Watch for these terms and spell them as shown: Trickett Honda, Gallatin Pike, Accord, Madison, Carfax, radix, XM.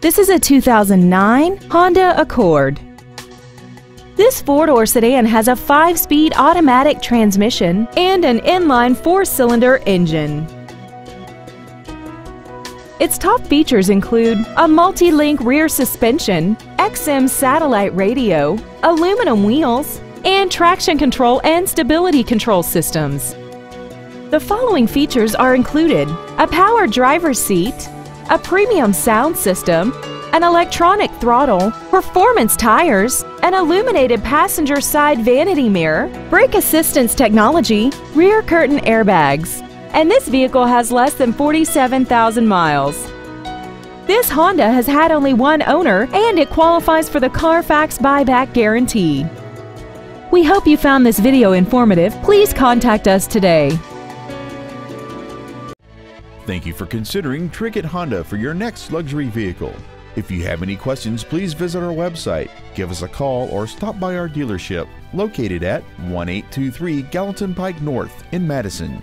This is a 2009 Honda Accord. This four-door sedan has a 5-speed automatic transmission and an inline 4-cylinder engine. Its top features include a multi-link rear suspension, XM satellite radio, aluminum wheels, and traction control and stability control systems. The following features are included: a power driver's seat, a premium sound system, an electronic throttle, performance tires, an illuminated passenger side vanity mirror, brake assistance technology, rear curtain airbags, and this vehicle has less than 47,000 miles. This Honda has had only one owner and it qualifies for the Carfax buyback guarantee. We hope you found this video informative. Please contact us today. Thank you for considering Trickett Honda for your next luxury vehicle. If you have any questions, please visit our website, give us a call, or stop by our dealership located at 1823 Gallatin Pike North in Madison.